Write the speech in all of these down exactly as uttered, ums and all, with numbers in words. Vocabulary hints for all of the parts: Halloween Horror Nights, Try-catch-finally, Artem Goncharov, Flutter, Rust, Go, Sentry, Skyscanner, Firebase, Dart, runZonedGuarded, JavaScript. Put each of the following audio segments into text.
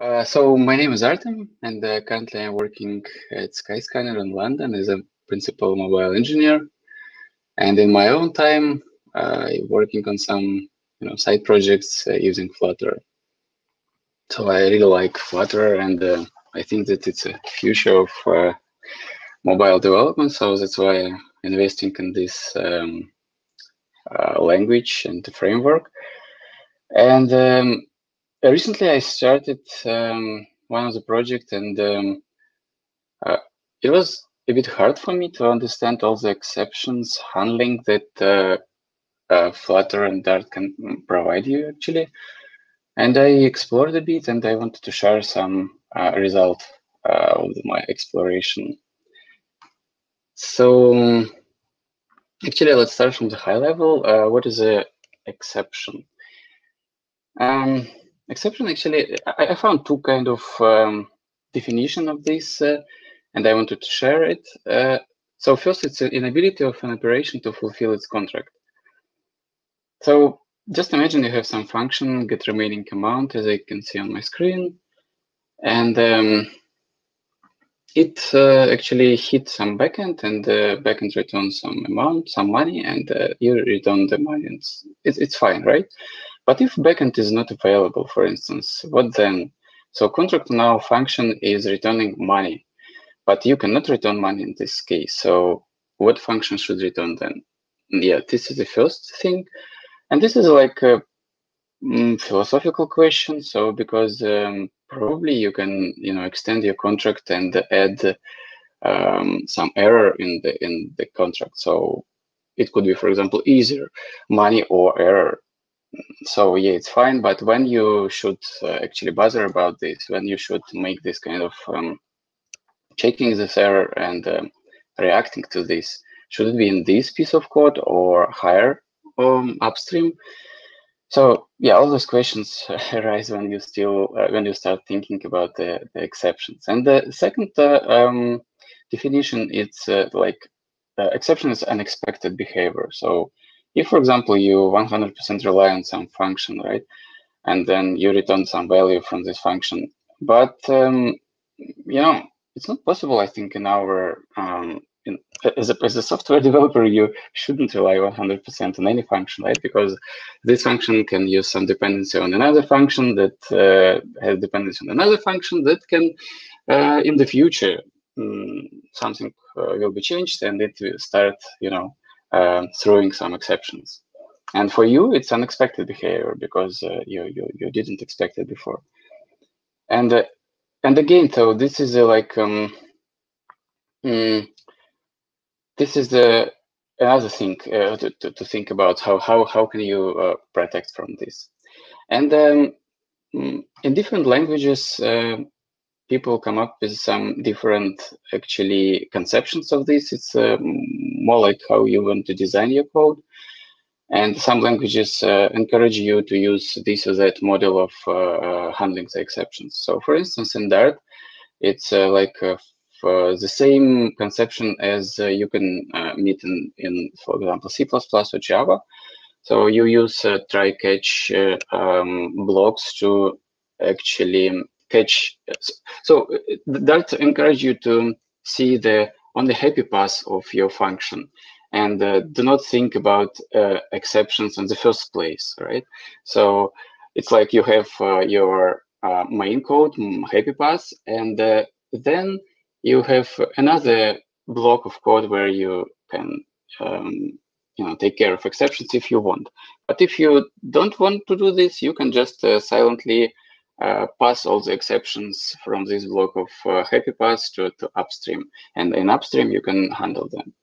Uh, so my name is Artem, and uh, currently I'm working at Skyscanner in London as a principal mobile engineer. And in my own time, uh, working on some you know side projects uh, using Flutter. So I really like Flutter, and uh, I think that it's a future of uh, mobile development. So that's why I'm investing in this um, uh, language and the framework. And um, recently I started um, one of the projects, and um, uh, it was a bit hard for me to understand all the exceptions handling that uh, uh, Flutter and Dart can provide you, actually. And I explored a bit, and I wanted to share some uh, result uh, of my exploration. So actually, let's start from the high level. Uh, what is an exception? Um, exception, actually, I, I found two kind of um, definition of this. Uh, And I wanted to share it. Uh, so first, it's an inability of an operation to fulfill its contract. So just imagine you have some function, get remaining amount, as I can see on my screen. And um, it uh, actually hit some backend, and the backend returns some amount, some money, and uh, you return the money. It's, it's fine, right? But if backend is not available, for instance, what then? So contract now function is returning money. But you cannot return money in this case. So what function should return then? Yeah, this is the first thing. And this is like a mm, philosophical question. So because um, probably you can you know, extend your contract and add um, some error in the, in the contract. So it could be, for example, either money or error. So yeah, it's fine. But when you should uh, actually bother about this, when you should make this kind of um, checking this error and um, reacting to this. Should it be in this piece of code or higher um, upstream? So yeah, all those questions arise when you still uh, when you start thinking about the, the exceptions. And the second uh, um, definition, it's uh, like uh, exception is unexpected behavior. So if, for example, you one hundred percent rely on some function, right, and then you return some value from this function, but um, you know. It's not possible, I think, in our um, in, as a as a software developer, you shouldn't rely one hundred percent on any function, right? Because this function can use some dependency on another function that uh, has dependency on another function that can, uh, in the future, um, something uh, will be changed and it will start, you know, uh, throwing some exceptions. And for you, it's unexpected behavior because uh, you, you you didn't expect it before, and. Uh, And again, so this is a, like um, mm, this is the another thing uh, to, to to think about how how how can you uh, protect from this. And um, in different languages, uh, people come up with some different actually conceptions of this. It's uh, more like how you want to design your code. And some languages uh, encourage you to use this or that model of uh, handling the exceptions. So, for instance, in Dart, it's uh, like uh, for the same conception as uh, you can uh, meet in, in, for example, C plus plus or Java. So you use uh, try-catch uh, um, blocks to actually catch. So Dart encourages you to see the only happy path of your function. And uh, do not think about uh, exceptions in the first place, right? So it's like you have uh, your uh, main code, happy path, and uh, then you have another block of code where you can um, you know, take care of exceptions if you want. But if you don't want to do this, you can just uh, silently uh, pass all the exceptions from this block of uh, happy path to, to upstream. And in upstream, you can handle them.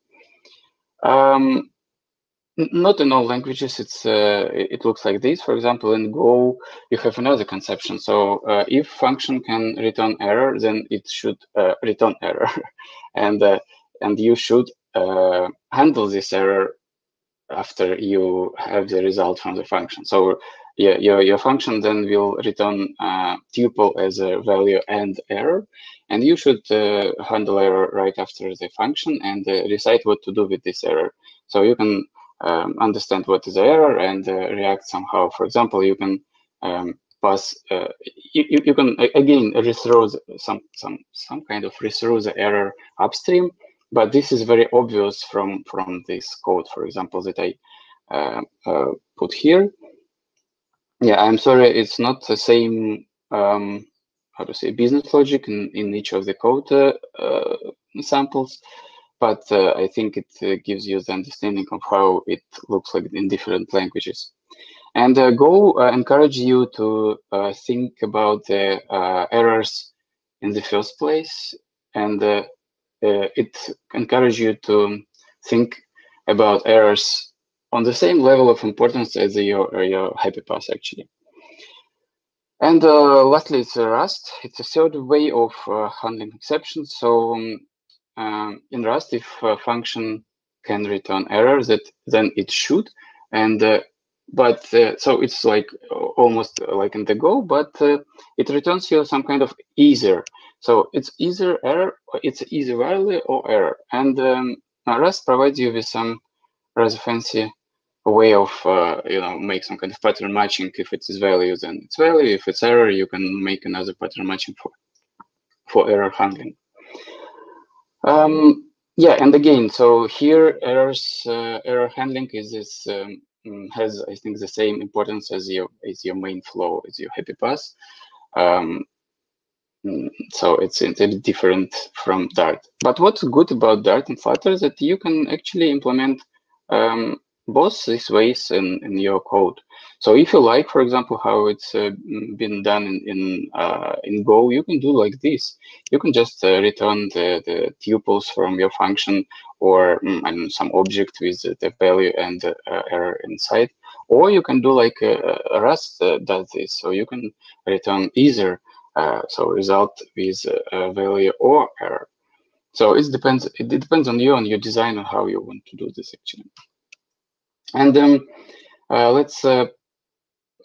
Um, not in all languages, it's uh, it looks like this. For example, in Go, you have another conception. So uh, if function can return error, then it should uh, return error, and uh, and you should uh, handle this error after you have the result from the function. So yeah, your your function then will return uh, tuple as a value and error, and you should uh, handle error right after the function and uh, recite what to do with this error. So you can um, understand what is the error and uh, react somehow. For example, you can um, pass. Uh, you, you can again rethrow some some some kind of rethrow the error upstream, but this is very obvious from from this code, for example, that I uh, uh, put here. Yeah, I'm sorry, it's not the same. Um, how to say business logic in, in each of the code uh, uh, samples, but uh, I think it uh, gives you the understanding of how it looks like in different languages. And uh, Go uh, encourage you to uh, think about the uh, errors in the first place, and uh, uh, it encourage you to think about errors on the same level of importance as your your hyperpath actually. And uh, lastly, it's uh, Rust. It's a third way of uh, handling exceptions. So um, in Rust, if a function can return error, that then it should. And uh, but uh, so it's like almost like in the Go, but uh, it returns you some kind of either. So it's either error, it's either value or error. And um, Rust provides you with some rather fancy way of uh, you know, make some kind of pattern matching. If it is value, then it's value. If it's error, you can make another pattern matching for for error handling. Um, yeah, and again, so here errors uh, error handling is this um, has I think the same importance as your as your main flow, as your happy path. Um, so it's a little different from Dart. But what's good about Dart and Flutter is that you can actually implement um, both these ways in, in your code. So if you like, for example, how it's uh, been done in in, uh, in Go, you can do like this. You can just uh, return the, the tuples from your function, or um, some object with the value and uh, error inside. Or you can do like uh, Rust uh, does this. So you can return either uh, so result with uh, value or error. So it depends. It depends on you, on your design, on how you want to do this actually. And um, uh, let's uh,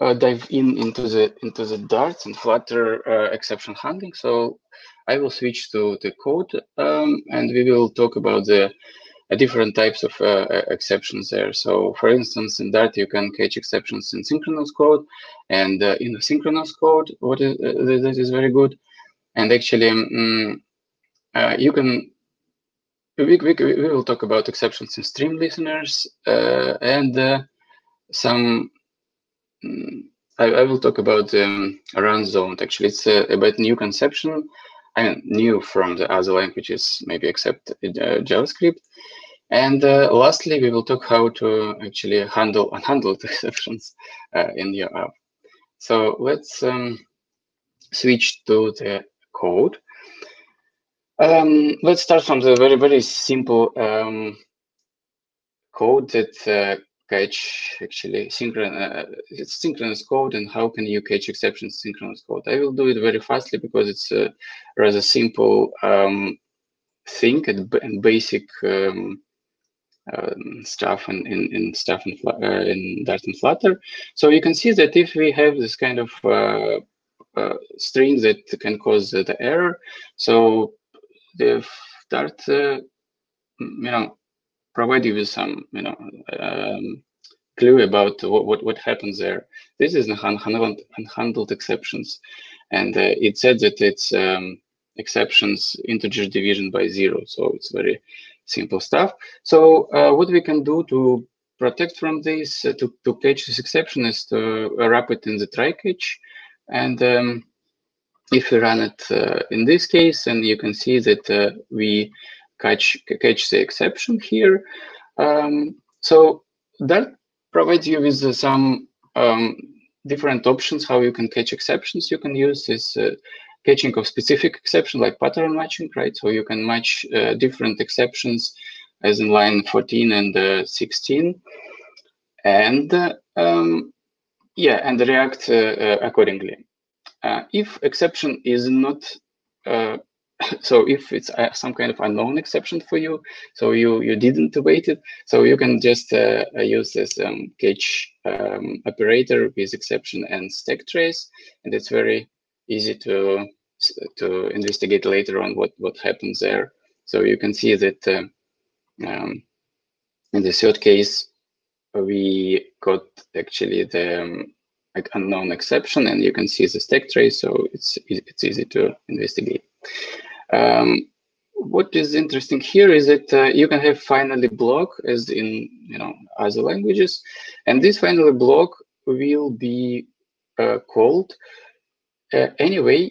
uh, dive in into the into the Dart and Flutter uh, exception handling. So I will switch to the code, um, and we will talk about the uh, different types of uh, exceptions there. So, for instance, in Dart you can catch exceptions in synchronous code, and uh, in asynchronous code, what is uh, that is very good. And actually, um, uh, you can. We, we, we will talk about exceptions in stream listeners, uh, and uh, some. I, I will talk about um, runZoned. Actually, it's a, a bit new conception, I mean, new from the other languages, maybe except uh, JavaScript. And uh, lastly, we will talk how to actually handle unhandled exceptions uh, in your app. So let's um, switch to the code. Um, let's start from the very, very simple um, code that uh, catch actually synchron uh, it's synchronous code, and how can you catch exceptions in synchronous code. I will do it very fastly because it's a rather simple um, thing and, and basic um, uh, stuff and in, in stuff in, uh, in Dart and Flutter. So you can see that if we have this kind of uh, uh, string that can cause the error, so the Dart, uh, you know, provide you with some, you know, um, clue about what, what what happens there. This is unhandled, unhandled exceptions, and uh, it said that it's um, exceptions integer division by zero. So it's very simple stuff. So uh, what we can do to protect from this, uh, to to catch this exception, is to wrap it in the try catch, and. Um, If we run it uh, in this case, and you can see that uh, we catch catch the exception here. Um, so that provides you with uh, some um, different options how you can catch exceptions. You can use this uh, catching of specific exception, like pattern matching, right? So you can match uh, different exceptions, as in line fourteen and uh, sixteen, and uh, um, yeah, and react uh, accordingly. Uh, if exception is not, uh, so if it's uh, some kind of unknown exception for you, so you, you didn't await it, so you can just uh, use this um, catch um, operator with exception and stack trace, and it's very easy to to investigate later on what, what happens there. So you can see that uh, um, in the third case, we got actually the um, like unknown exception, and you can see the stack trace, so it's it's easy to investigate. Um, what is interesting here is that uh, you can have finally block, as in you know other languages, and this finally block will be uh, called uh, anyway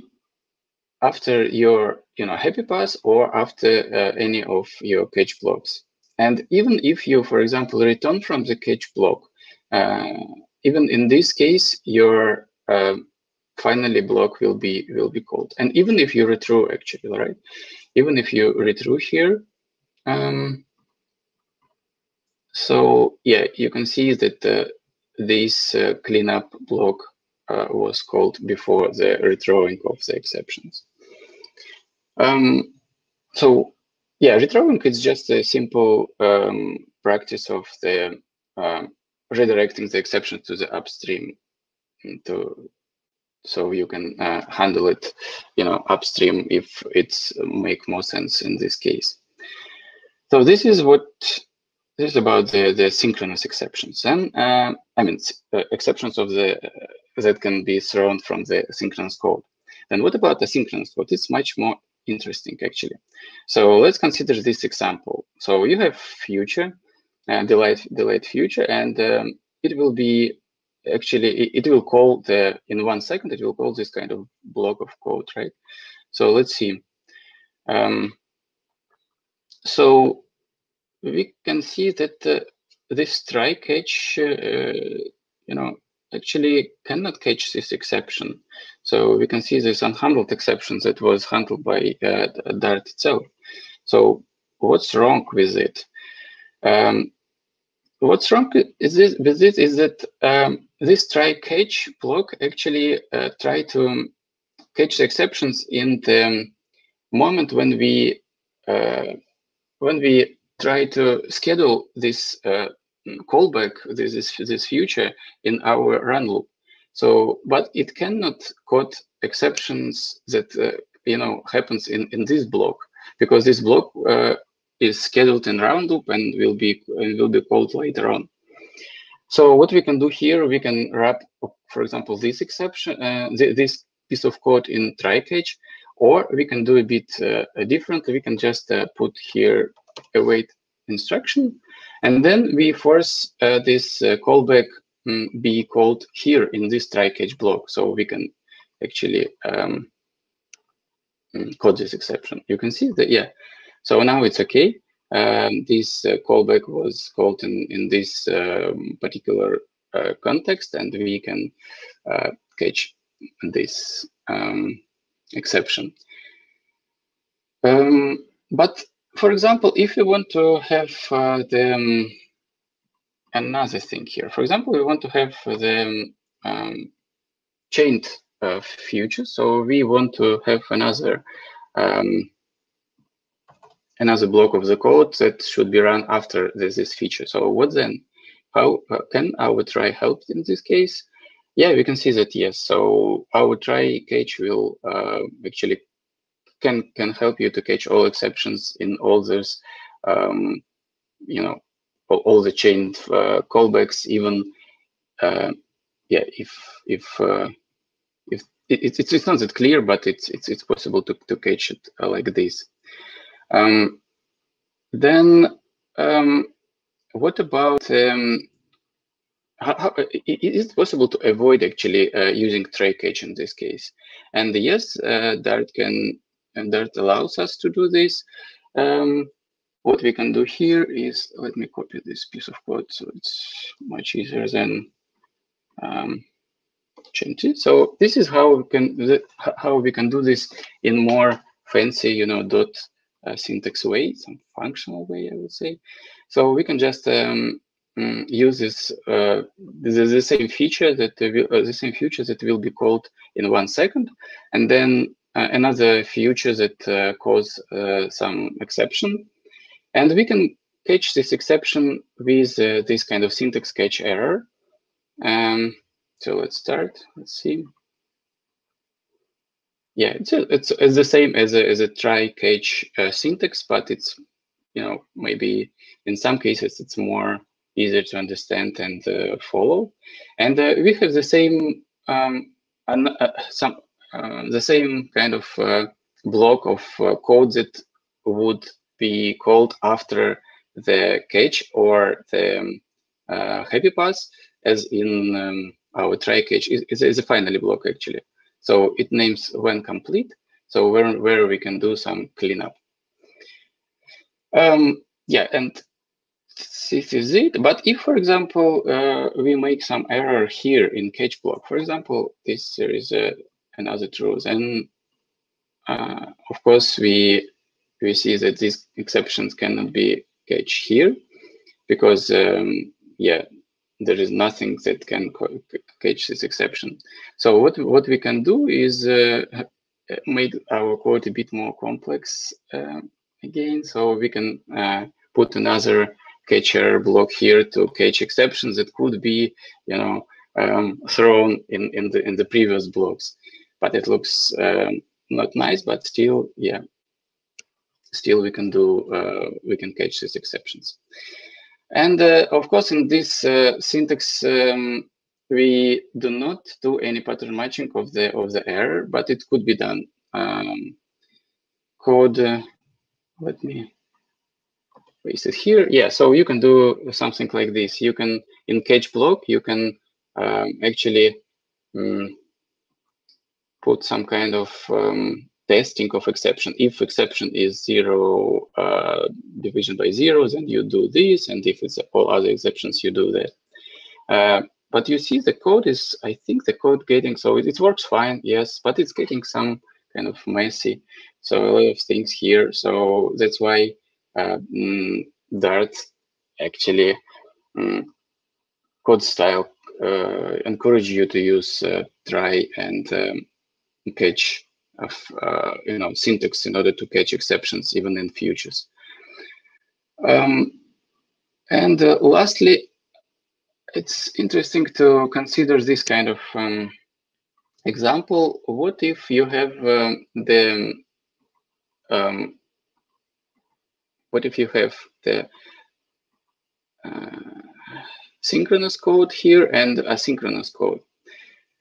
after your you know happy pass or after uh, any of your catch blocks. And even if you, for example, return from the catch block, uh, even in this case, your uh, finally block will be will be called. And even if you retrue, actually, right? Even if you retrue here, um, so yeah, you can see that uh, this uh, cleanup block uh, was called before the rethrowing of the exceptions. Um, so. Yeah, rethrowing is just a simple um, practice of the uh, redirecting the exception to the upstream, to so you can uh, handle it, you know, upstream if it's make more sense in this case. So this is what this is about the the synchronous exceptions, and uh, I mean uh, exceptions of the uh, that can be thrown from the synchronous code. And what about asynchronous code? It's much more interesting, actually. So let's consider this example. So you have future and uh, delayed, delayed future, and um, it will be actually it, it will call the in one second it will call this kind of block of code, right? So let's see. Um, so we can see that uh, this try catch, uh, you know, actually cannot catch this exception. So we can see this unhandled exception that was handled by uh, Dart itself. So what's wrong with it? Um, what's wrong is this, with this is that um, this try-catch block actually uh, try to catch the exceptions in the moment when we uh, when we try to schedule this uh, callback, this is this future in our run loop. So, but it cannot code exceptions that uh, you know happens in in this block, because this block uh, is scheduled in round loop and will be and will be called later on. So, what we can do here, we can wrap, for example, this exception, uh, th this piece of code in try catch, or we can do a bit uh, differently. We can just uh, put here await instruction, and then we force uh, this uh, callback um, be called here in this try catch block, so we can actually um, code this exception. You can see that, yeah. So now it's okay. Um, this uh, callback was called in in this um, particular uh, context, and we can uh, catch this um, exception. Um, but for example, if you want to have uh, the um, another thing here, for example, we want to have the um, chained uh, future. So we want to have another um, another block of the code that should be run after this, this feature. So what then? How uh, can our try help in this case? Yeah, we can see that, yes. So our try catch will uh, actually Can, can help you to catch all exceptions in all those, um, you know, all, all the chained uh, callbacks. Even, uh, yeah, if if uh, if it, it, it's not that clear, but it's it's it's possible to to catch it uh, like this. Um, then, um, what about? Um, How, how, is it possible to avoid actually uh, using try catch in this case? And yes, uh, Dart can. And Dart allows us to do this. Um, what we can do here is, let me copy this piece of code so it's much easier than um, change it. So this is how we can how we can do this in more fancy, you know, dot uh, syntax way, some functional way, I would say. So we can just um, use this uh, the, the same feature that uh, the same feature that will be called in one second, and then Uh, another feature that uh, cause uh, some exception, and we can catch this exception with uh, this kind of syntax catch error. Um, so let's start. Let's see. Yeah, it's a, it's, it's the same as a as a try catch uh, syntax, but it's you know maybe in some cases it's more easier to understand and uh, follow. And uh, we have the same um, an, uh, some uh, the same kind of uh, block of uh, code that would be called after the catch or the um, uh, happy pass, as in um, our try catch is, is, is a finally block actually. So it names when complete. So where where we can do some cleanup. Um, yeah, and this is it. But if, for example, uh, we make some error here in catch block, for example, this there is a, another true, then uh, of course we we see that these exceptions cannot be catch here, because um, yeah, there is nothing that can catch this exception. So what what we can do is uh, make our code a bit more complex uh, again. So we can uh, put another catch error block here to catch exceptions that could be, you know, um, thrown in in the in the previous blocks. But it looks um, not nice. But still, yeah, still we can do uh, we can catch these exceptions. And uh, of course, in this uh, syntax, um, we do not do any pattern matching of the of the error, but it could be done. Um, code. Uh, let me paste it here. Yeah, so you can do something like this. You can, in catch block, you can um, actually um, put some kind of um, testing of exception. If exception is zero uh, division by zero, then you do this. And if it's all other exceptions, you do that. Uh, but you see the code is, I think the code getting, so it, it works fine, yes, but it's getting some kind of messy. So a lot of things here. So that's why uh, mm, Dart actually mm, code style uh, encourage you to use uh, try and um, catch of uh, you know, syntax in order to catch exceptions even in futures. Um, and uh, lastly, it's interesting to consider this kind of um, example. What if you have um, the um, what if you have the uh, synchronous code here and asynchronous code?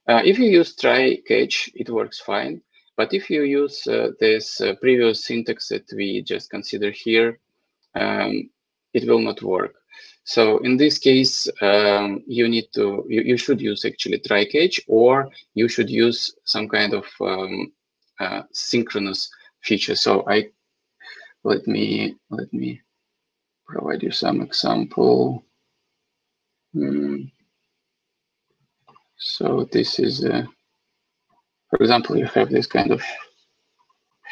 Uh, if you use try catch, it works fine. But if you use uh, this uh, previous syntax that we just consider here, um, it will not work. So in this case, um, you need to, you, you should use actually try catch, or you should use some kind of um, uh, synchronous feature. So I let me let me provide you some example. Mm. So this is a. Uh, For example, you have this kind of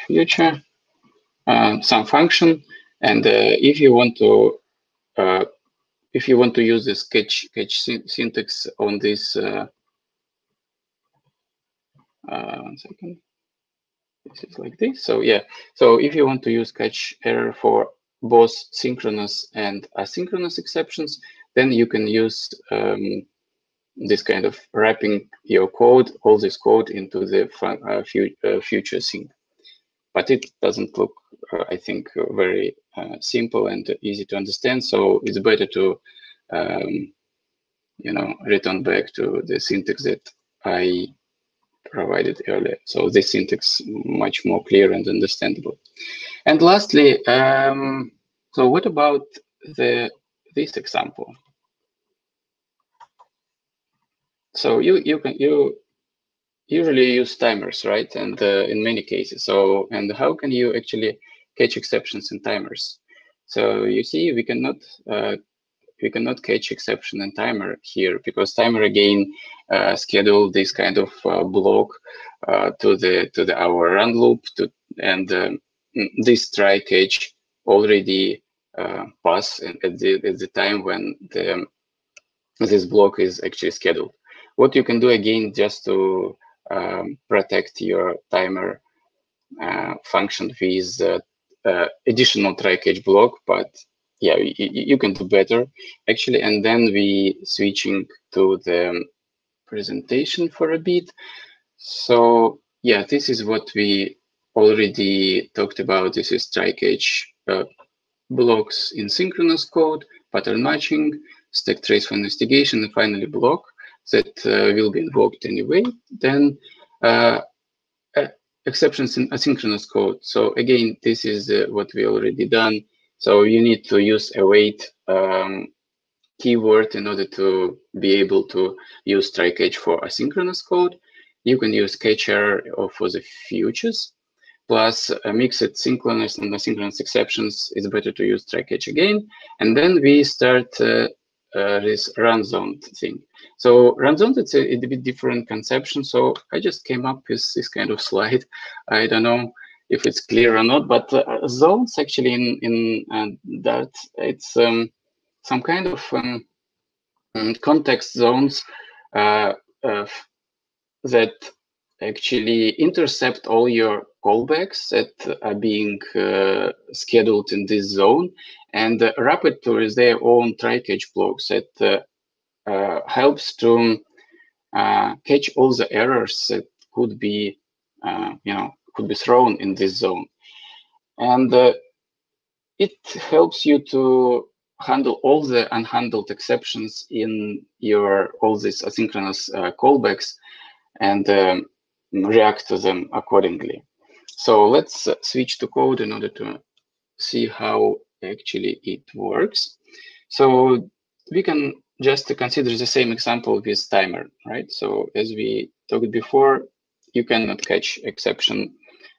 feature, uh, some function, and uh, if you want to, uh, if you want to use this catch catch syntax on this, uh, uh, one second, this is like this. So yeah, so if you want to use catch error for both synchronous and asynchronous exceptions, then you can use. Um, this kind of wrapping your code, all this code into the uh, fu uh, future sync. But it doesn't look, uh, I think, uh, very uh, simple and easy to understand. So it's better to, um, you know, return back to the syntax that I provided earlier. So this syntax much more clear and understandable. And lastly, um, so what about the this example? So you you can you usually use timers, right? And uh, in many cases, so and how can you actually catch exceptions in timers? So you see, we cannot uh, we cannot catch exception in timer here, because timer again uh, schedule this kind of uh, block uh, to the to the our run loop to and um, this try catch already uh, pass at the at the time when the this block is actually scheduled. What you can do again, just to um, protect your timer uh, function with uh, uh, additional try catch block, but yeah, you, you can do better actually. And then we switching to the presentation for a bit. So yeah, this is what we already talked about. This is try catch uh, blocks in synchronous code, pattern matching, stack trace for investigation, and finally block that uh, will be invoked anyway. Then uh, uh, exceptions in asynchronous code. So again, this is uh, what we already done. So you need to use await um, keyword in order to be able to use try catch for asynchronous code. You can use catch error for the futures. Plus, uh, mixed synchronous and asynchronous exceptions, it's better to use try catch again. And then we start uh, uh, this runZoned thing. So runZoned, it's a, it's a bit different conception. So I just came up with this kind of slide. I don't know if it's clear or not, but uh, zones actually in, in uh, Dart, it's um, some kind of um, context zones uh, uh, that actually intercept all your callbacks that are being uh, scheduled in this zone and uh, wrap it to their own try-catch blocks that uh, uh, helps to uh, catch all the errors that could be, uh, you know, could be thrown in this zone. And uh, it helps you to handle all the unhandled exceptions in your, all these asynchronous uh, callbacks and um, react to them accordingly. So let's switch to code in order to see how actually it works. So we can just consider the same example with timer, right? So as we talked before, you cannot catch exception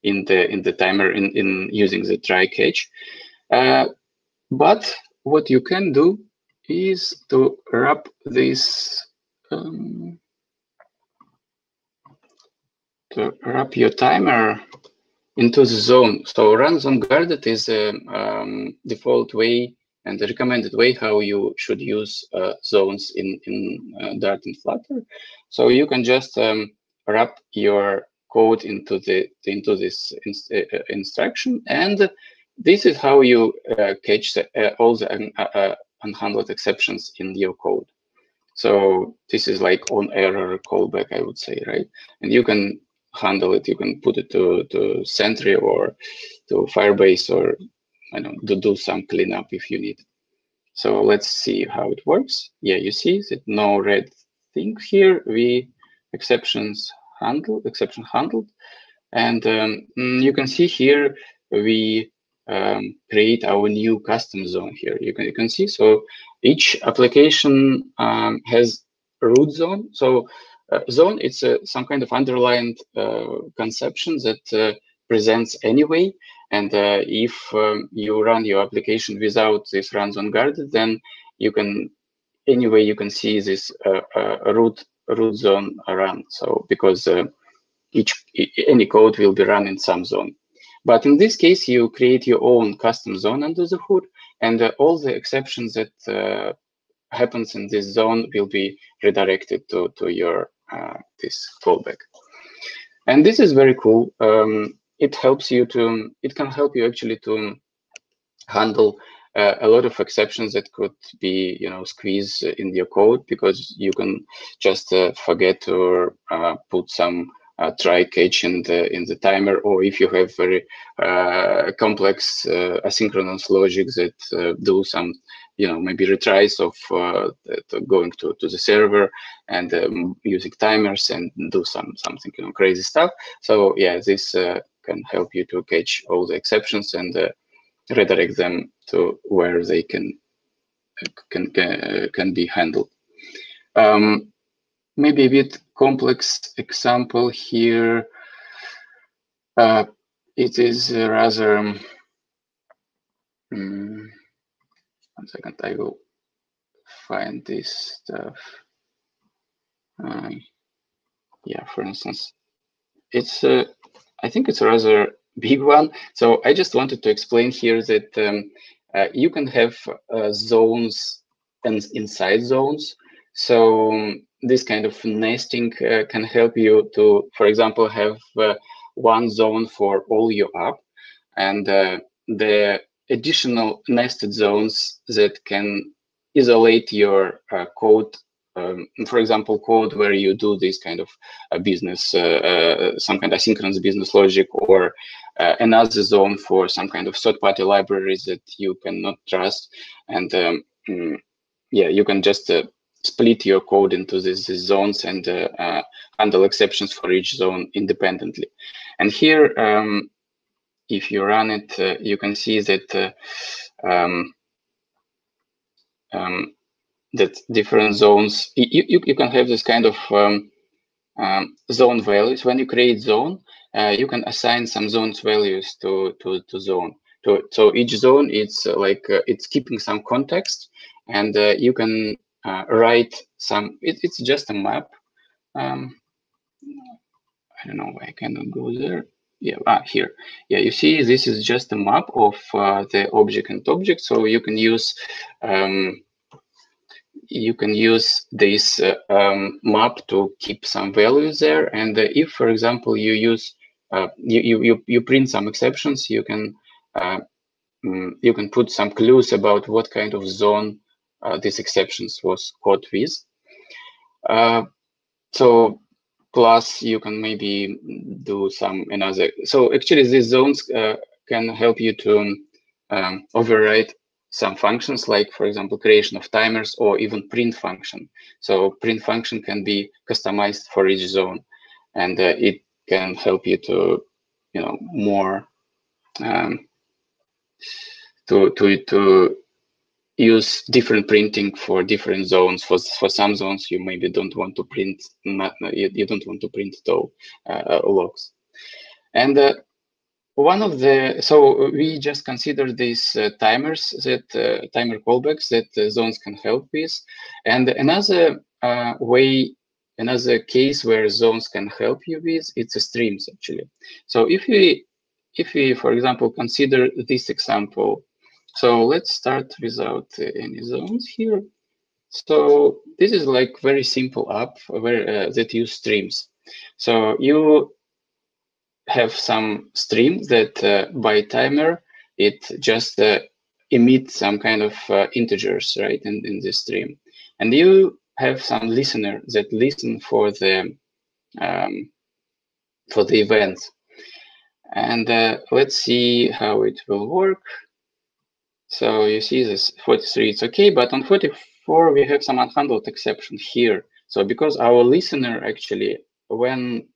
in the in the timer in, in using the try catch. Uh, but what you can do is to wrap this um, to wrap your timer into the zone. So runZonedGuarded is a um, default way and the recommended way how you should use uh, zones in, in uh, Dart and Flutter. So you can just um, wrap your code into the into this inst uh, instruction, and this is how you uh, catch the, uh, all the un uh, unhandled exceptions in your code. So this is like on error callback, I would say, right? And you can handle it. You can put it to, to Sentry or to Firebase, or I don't know, to do some cleanup if you need. So let's see how it works. Yeah, you see that no red thing here. We exceptions handled, exception handled, and um, you can see here we um, create our new custom zone here. You can you can see so each application um, has root zone. So Uh, zone, it's uh, some kind of underlined uh, conception that uh, presents anyway. And uh, if um, you run your application without this runZonedGuarded, then you can, anyway, you can see this uh, uh, root root zone run. So because uh, each any code will be run in some zone. But in this case, you create your own custom zone under the hood, and uh, all the exceptions that uh, happens in this zone will be redirected to to your Uh, this callback, and this is very cool. Um, it helps you to. It can help you actually to handle uh, a lot of exceptions that could be, you know, squeezed in your code, because you can just uh, forget to uh, put some uh, try catch in the in the timer, or if you have very uh, complex uh, asynchronous logic that uh, do some, you know, maybe retries of uh, going to, to the server and um, using timers and do some something, you know, crazy stuff. So yeah, this uh, can help you to catch all the exceptions and uh, redirect them to where they can can can, can be handled. Um, maybe a bit complex example here. Uh, it is rather. Um, One second, I will find this stuff. Uh, yeah, for instance, it's uh, I think it's a rather big one. So I just wanted to explain here that um, uh, you can have uh, zones and inside zones. So um, this kind of nesting uh, can help you to, for example, have uh, one zone for all your app, and uh, the additional nested zones that can isolate your uh, code, um, for example, code where you do this kind of uh, business, uh, uh, some kind of asynchronous business logic, or uh, another zone for some kind of third-party libraries that you cannot trust. And um, yeah, you can just uh, split your code into these, these zones and uh, uh, handle exceptions for each zone independently. And here, um, if you run it, uh, you can see that uh, um, um, that different zones. You, you you can have this kind of um, um, zone values. When you create zone, uh, you can assign some zones values to to to zone. To so each zone, it's like uh, it's keeping some context, and uh, you can uh, write some. It, it's just a map. Um, I don't know why I cannot go there. Yeah, ah, here. Yeah, you see, this is just a map of uh, the object and object. So you can use um, you can use this uh, um, map to keep some values there. And uh, if, for example, you use uh, you, you you you print some exceptions, you can uh, you can put some clues about what kind of zone uh, these exceptions was caught with. Uh, so. Plus, you can maybe do some another. So actually, these zones uh, can help you to um, override some functions, like, for example, creation of timers or even print function. So print function can be customized for each zone, and uh, it can help you to, you know, more um, to to to use different printing for different zones. For for some zones, you maybe don't want to print. Not, you, you don't want to print at all uh, logs. And uh, one of the so we just consider these uh, timers that uh, timer callbacks that uh, zones can help with. And another uh, way, another case where zones can help you with, it's streams actually. So if we if we for example consider this example. So let's start without any zones here. So this is like very simple app where uh, that use streams. So you have some stream that uh, by timer it just uh, emits some kind of uh, integers, right? In in this stream, and you have some listener that listen for the um, for the events. And uh, let's see how it will work. So you see this forty-three, it's okay, but on forty-four, we have some unhandled exception here. So because our listener actually, when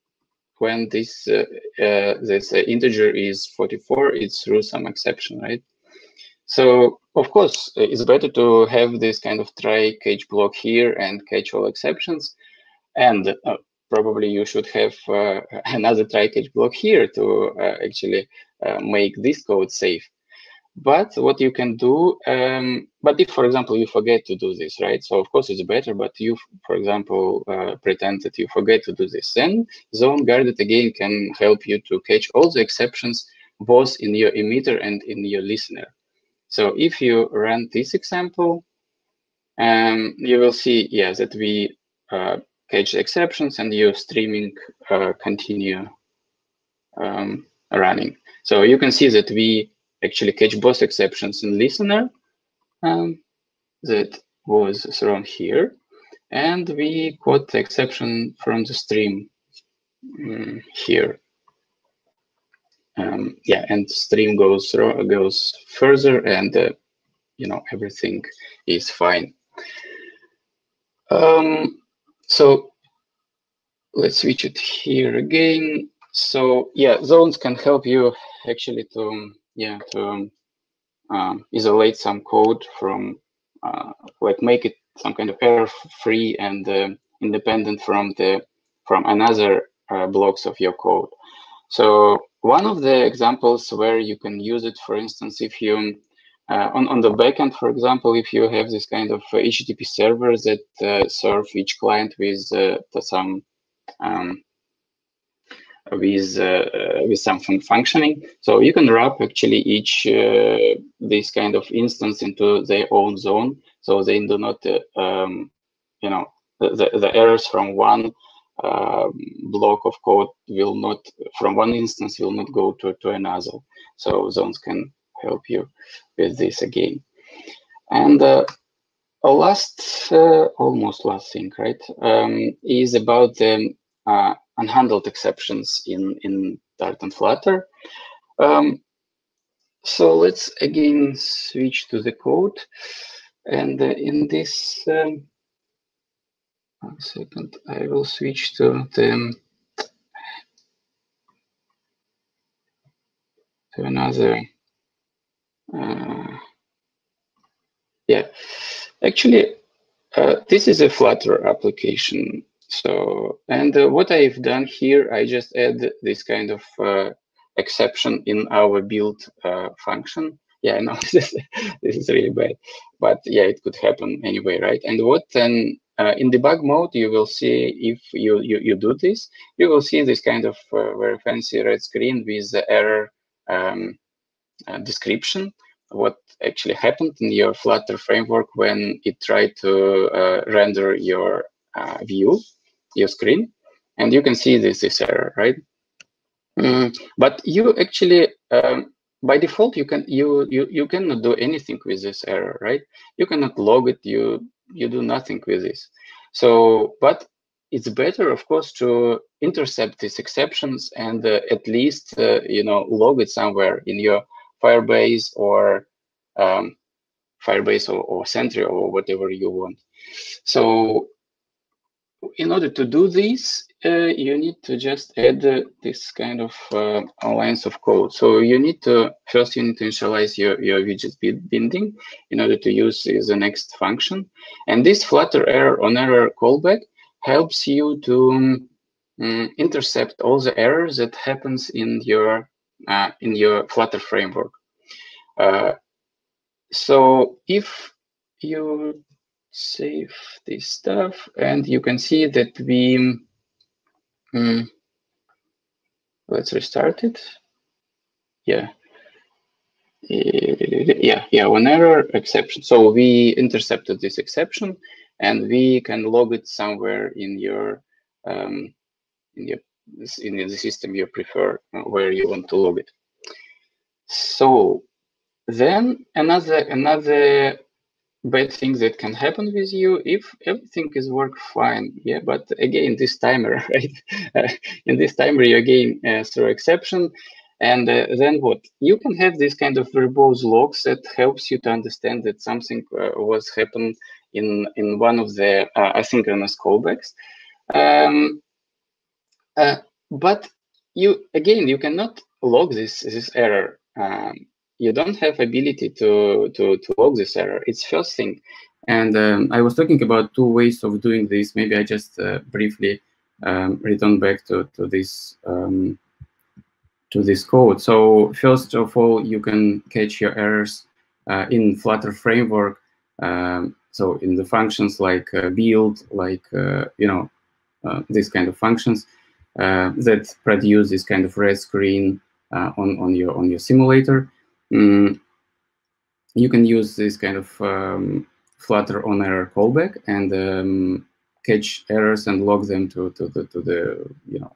when this uh, uh, this uh, integer is forty-four, it's through some exception, right? So of course, it's better to have this kind of try catch block here and catch all exceptions, and uh, probably you should have uh, another try catch block here to uh, actually uh, make this code safe. But what you can do, um, but if, for example, you forget to do this, right? So of course it's better, but you, for example, uh, pretend that you forget to do this. Then zone guarded again can help you to catch all the exceptions, both in your emitter and in your listener. So if you run this example, um, you will see, yeah, that we uh, catch exceptions and your streaming uh, continue um, running. So you can see that we actually catch both exceptions in listener um, that was thrown here, and we caught the exception from the stream um, here. Um, yeah, and stream goes through, goes further, and uh, you know, everything is fine. Um, so let's switch it here again. So yeah, zones can help you actually to. Um, Yeah, to um, isolate some code from, uh, like, make it some kind of error-free and uh, independent from the from another uh, blocks of your code. So one of the examples where you can use it, for instance, if you uh, on on the backend, for example, if you have this kind of H T T P server that uh, serve each client with uh, some. Um, with uh, with some fun functioning, so you can wrap actually each uh, this kind of instance into their own zone, so they do not uh, um, you know, the, the the errors from one uh, block of code will not, from one instance will not go to to another. So zones can help you with this again. And uh, last uh, almost last thing, right, um, is about the uh, unhandled exceptions in, in Dart and Flutter. Um, so let's again switch to the code. And uh, in this, um, one second, I will switch to the, to another. Uh, yeah, actually, uh, this is a Flutter application. So, and uh, what I've done here, I just add this kind of uh, exception in our build uh, function. Yeah, no, this is really bad, but yeah, it could happen anyway, right? And what then uh, in debug mode, you will see if you, you, you do this, you will see this kind of uh, very fancy red screen with the error um, uh, description, what actually happened in your Flutter framework when it tried to uh, render your uh, view, your screen. And you can see this is error, right? Mm, but you actually, um, by default, you can you you you cannot do anything with this error, right? You cannot log it. You you do nothing with this. So, but it's better, of course, to intercept these exceptions and uh, at least uh, you know, log it somewhere in your Firebase or um, Firebase or, or Sentry or whatever you want. So, in order to do this, Uh, you need to just add uh, this kind of uh, lines of code. So you need to, first you need to initialize your, your widget binding in order to use uh, the next function. And this Flutter error on error callback helps you to um, intercept all the errors that happens in your, uh, in your Flutter framework. Uh, so if you save this stuff, and you can see that we, Mm. Let's restart it. Yeah. Yeah, yeah, one error exception. So we intercepted this exception and we can log it somewhere in your um in your in the system you prefer, where you want to log it. So then another another bad thing that can happen with you if everything is work fine. Yeah, but again, this timer, right? In this timer, you again uh, throw exception. And uh, then what? You can have this kind of verbose logs that helps you to understand that something uh, was happened in, in one of the uh, asynchronous callbacks. Um, uh, but you, again, you cannot log this, this error. Um, You don't have ability to, to, to log this error. It's first thing. And um, I was talking about two ways of doing this. Maybe I just uh, briefly um, return back to, to, this, um, to this code. So first of all, you can catch your errors uh, in Flutter framework. Um, so in the functions like uh, build, like, uh, you know, uh, these kind of functions uh, that produce this kind of red screen uh, on, on, your, on your simulator. Mm, you can use this kind of um, Flutter on error callback and um, catch errors and log them to, to, to, to the, you know,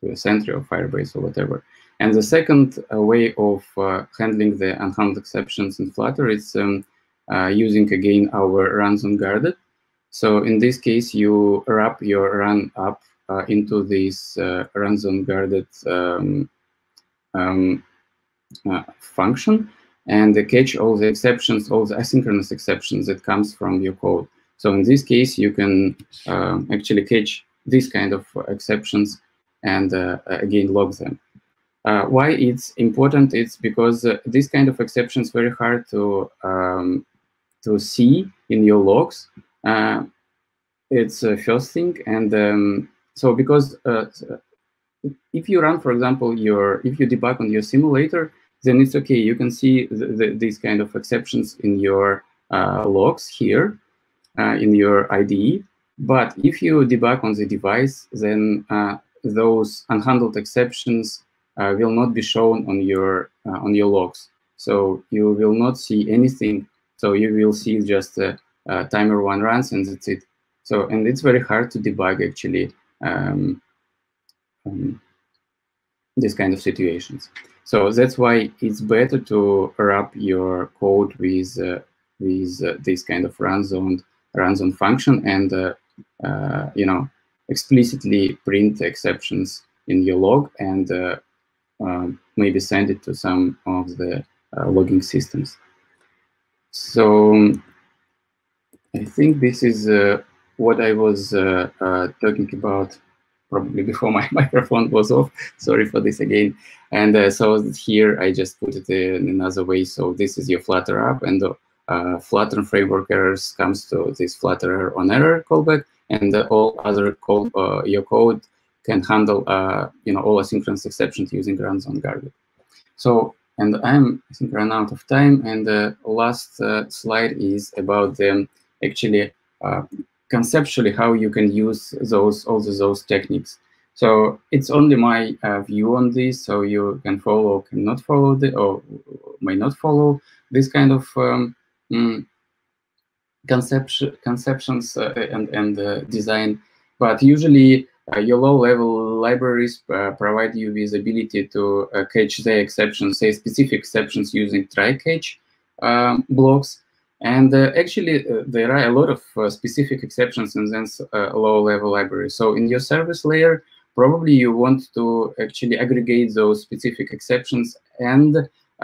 to the Sentry or Firebase or whatever. And the second uh, way of uh, handling the unhandled exceptions in Flutter is um, uh, using again our runZonedGuarded. So in this case, you wrap your run up uh, into this uh, runZonedGuarded um, um, Uh, function and uh, catch all the exceptions, all the asynchronous exceptions that comes from your code. So in this case, you can uh, actually catch these kind of exceptions and uh, again log them. Uh, why it's important? It's because uh, these kind of exceptions very hard to um, to see in your logs. Uh, it's the first thing, and um, so because. Uh, If you run, for example, your if you debug on your simulator, then it's okay. You can see the, the, these kind of exceptions in your uh, logs here, uh, in your I D E. But if you debug on the device, then uh, those unhandled exceptions uh, will not be shown on your uh, on your logs. So you will not see anything. So you will see just uh, uh, timer one runs and that's it. So and it's very hard to debug actually. Um, Um, this kind of situations. So that's why it's better to wrap your code with uh, with uh, this kind of runZoned runZoned function and uh, uh, you know, explicitly print exceptions in your log and uh, um, maybe send it to some of the uh, logging systems. So I think this is uh, what I was uh, uh, talking about probably before my microphone was off. Sorry for this again. And uh, so here I just put it in another way. So this is your Flutter app, and the uh, Flutter framework errors comes to this Flutter on error callback, and uh, all other code, uh, your code can handle uh, you know, all asynchronous exceptions using runZonedGuarded. So, and I'm, I think, run out of time. And the uh, last uh, slide is about them actually uh, conceptually how you can use those all the, those techniques. So it's only my uh, view on this. So you can follow, cannot follow, the, or may not follow this kind of um, mm, conception, conceptions uh, and and uh, design. But usually, Uh, your low-level libraries uh, provide you with the ability to uh, catch the exceptions, say specific exceptions using try-catch um, blocks. And uh, actually, uh, there are a lot of uh, specific exceptions in this uh, low-level library. So in your service layer, probably you want to actually aggregate those specific exceptions and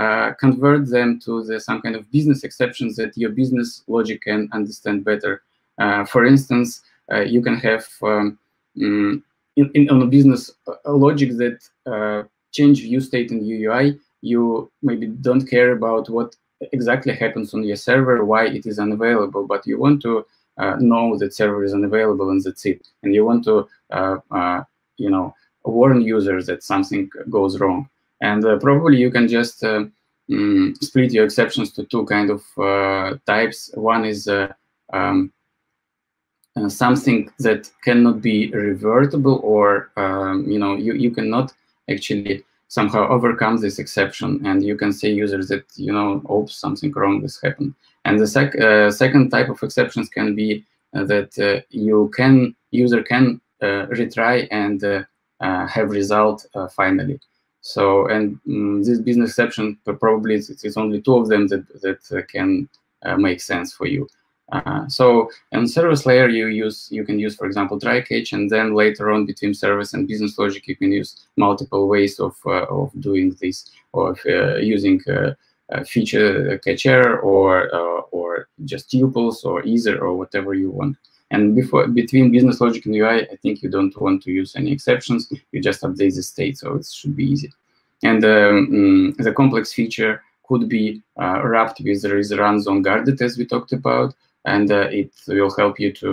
uh, convert them to the, some kind of business exceptions that your business logic can understand better. Uh, for instance, uh, you can have um, Mm, in, in on a business uh, logic that uh, change view state in U I, you maybe don't care about what exactly happens on your server, why it is unavailable, but you want to uh, know that server is unavailable and that's it. And you want to, uh, uh, you know, warn users that something goes wrong. And uh, probably you can just uh, mm, split your exceptions to two kind of uh, types. One is uh, um, Uh, something that cannot be revertible, or um, you know, you, you cannot actually somehow overcome this exception, and you can say users that, you know, oops, something wrong has happened. And the sec uh, second type of exceptions can be uh, that uh, you can user can uh, retry and uh, uh, have result uh, finally. So, and um, this business exception, probably it's, it's only two of them that that uh, can uh, make sense for you. Uh, so in service layer, you use you can use, for example, try catch, and then later on between service and business logic, you can use multiple ways of uh, of doing this, or uh, using uh, a feature catch error, or uh, or just tuples, or either, or whatever you want. And before between business logic and U I, I think you don't want to use any exceptions. You just update the state, so it should be easy. And um, the complex feature could be uh, wrapped with runZonedGuarded, as we talked about. And uh, it will help you to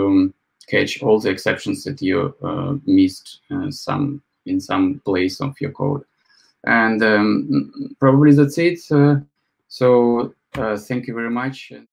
catch all the exceptions that you uh, missed uh, some in some place of your code. And um, probably that's it. Uh, so uh, thank you very much.